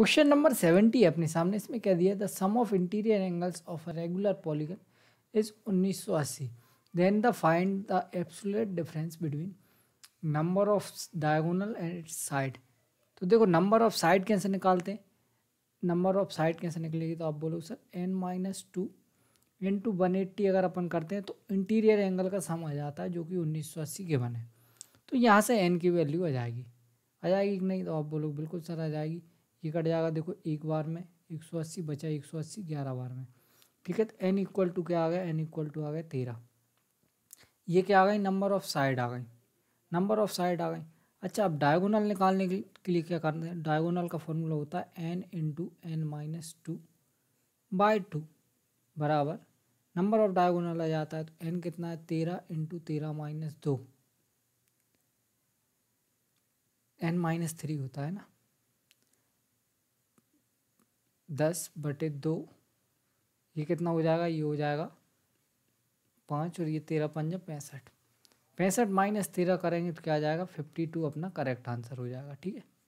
Question number 70 अपने सामने, इसमें क्या दिया, the sum of interior angles of a regular polygon is 1980, then the find the absolute difference between number of diagonal and its side. तो देखो number of side कैसे निकालते हैं, नंबर ऑफ साइड कैसे निकलेगी, तो आप बोलोगे सर n-2 × 180 अगर अपन करते हैं तो इंटीरियर एंगल का सम आ जाता है जो कि 1980 के बने। तो यहाँ से n की वैल्यू आ जाएगी, आ जाएगी कि नहीं, तो आप बोलोगे बिल्कुल सर आ जाएगी। ये कट जाएगा, देखो एक बार में 180 बचा 180 11 बार में, ठीक है। तो n = क्या आ गया, n = आ गया 13। ये क्या आ गई, नंबर ऑफ साइड आ गई, नंबर ऑफ साइड आ गई। अच्छा अब डायगोनल निकालने के लिए क्या करते हैं, डायगोनल का फॉर्मूला होता है n × n-2/2 बराबर नंबर ऑफ डायगोनल आ जाता है। तो n कितना है 13 × 13 - 2, n - 3 होता है ना, 10/2। ये कितना हो जाएगा, ये हो जाएगा 5 और ये 13 × 5 = 65। 65 - 13 करेंगे तो क्या आ जाएगा 52 अपना करेक्ट आंसर हो जाएगा, ठीक है।